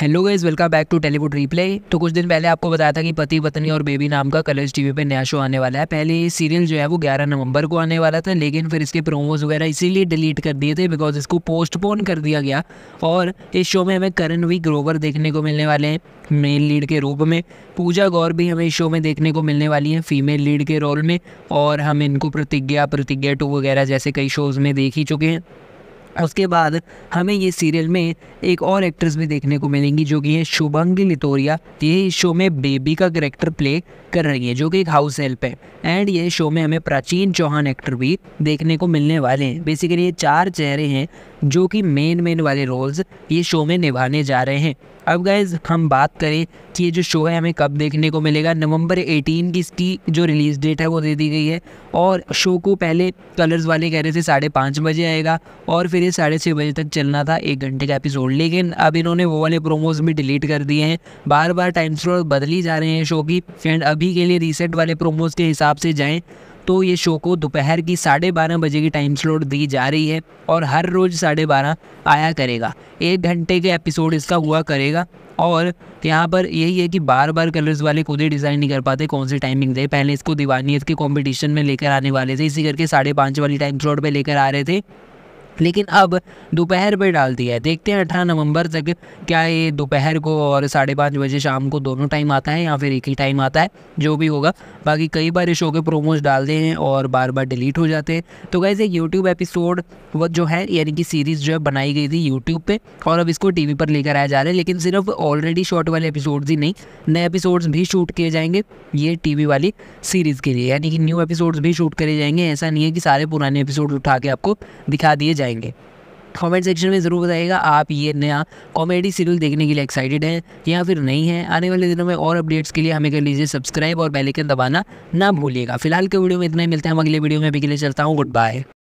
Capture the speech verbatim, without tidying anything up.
Hello guys, welcome back to Tellywood replay. तो कुछ दिन पहले आपको बताया था कि पति पत्नी और बेबी नाम का कलर्स टीवी पे नया शो आने वाला है। पहले ये सीरियल जो है वो ग्यारह नवंबर को आने वाला था, लेकिन फिर इसके प्रोमोज वगैरह इसीलिए डिलीट कर दिए थे बिकॉज इसको पोस्टपोन कर दिया गया। और इस शो में हमें करन वी ग्रोवर देखने को मिलने वाले हैं मेल लीड के रूप में, पूजा गौर भी हमें इस शो में देखने को मिलने वाली हैं फीमेल लीड के रोल में, और हम इनको प्रतिज्ञा प्रतिज्ञा टू वगैरह जैसे कई शोज़ में देख ही चुके हैं। उसके बाद हमें ये सीरियल में एक और एक्ट्रेस भी देखने को मिलेंगी जो कि है शुभंगी लितोरिया। ये इस शो में बेबी का कैरेक्टर प्ले कर रही है जो कि एक हाउस हेल्प है। एंड ये शो में हमें प्राचीन चौहान एक्टर भी देखने को मिलने वाले हैं। बेसिकली ये चार चेहरे हैं जो कि मेन मेन वाले रोल्स ये शो में निभाने जा रहे हैं। अब गाइज हम बात करें कि ये जो शो है हमें कब देखने को मिलेगा। नवंबर अठारह की इसकी जो रिलीज़ डेट है वो दे दी गई है, और शो को पहले कलर्स वाले कह रहे थे साढ़े पाँच बजे आएगा और फिर ये साढ़े छः बजे तक चलना था, एक घंटे का एपिसोड। लेकिन अब इन्होंने वो वाले प्रोमोज भी डिलीट कर दिए हैं। बार बार टाइम स्लॉट बदली जा रहे हैं शो की। एंड अभी के लिए रीसेंट वाले प्रोमोज के हिसाब से जाएँ तो ये शो को दोपहर की साढ़े बारह बजे की टाइम स्लॉट दी जा रही है और हर रोज़ साढ़े बारह आया करेगा। एक घंटे के एपिसोड इसका हुआ करेगा। और यहाँ पर यही है कि बार बार कलर्स वाले खुद ही डिज़ाइन नहीं कर पाते कौन सी टाइमिंग दे। पहले इसको दीवानियत के कंपटीशन में लेकर आने वाले थे, इसी करके साढ़े पाँच वाली टाइम स्लॉट पर लेकर आ रहे थे, लेकिन अब दोपहर पे डाल दिया है। देखते हैं अठारह नवंबर तक क्या ये दोपहर को और साढ़े पाँच बजे शाम को दोनों टाइम आता है या फिर एक ही टाइम आता है, जो भी होगा। बाकी कई बार इस शो के प्रोमोज डालते हैं और बार बार डिलीट हो जाते हैं। तो गाइस, एक यूट्यूब एपिसोड वो जो है यानी कि सीरीज़ जो है बनाई गई थी यूट्यूब पे, और अब इसको टी वी पर लेकर आया जा रहा है। लेकिन सिर्फ ऑलरेडी शॉर्ट वाले एपिसोड्स ही नहीं, नए एपिसोड्स भी शूट किए जाएंगे ये टी वी वाली सीरीज़ के लिए, यानी कि न्यू एपिसोड्स भी शूट करे जाएंगे। ऐसा नहीं है कि सारे पुराने एपिसोड उठा के आपको दिखा दिए जाएंगे। कमेंट सेक्शन में ज़रूर बताइएगा आप ये नया कॉमेडी सीरियल देखने के लिए एक्साइटेड हैं या फिर नहीं है। आने वाले दिनों में और अपडेट्स के लिए हमें कर लीजिए सब्सक्राइब और बेल आइकन दबाना ना भूलिएगा। फिलहाल के वीडियो में इतना ही, मिलते हैं हम अगले वीडियो में। अभी के लिए चलता हूँ, गुड बाय।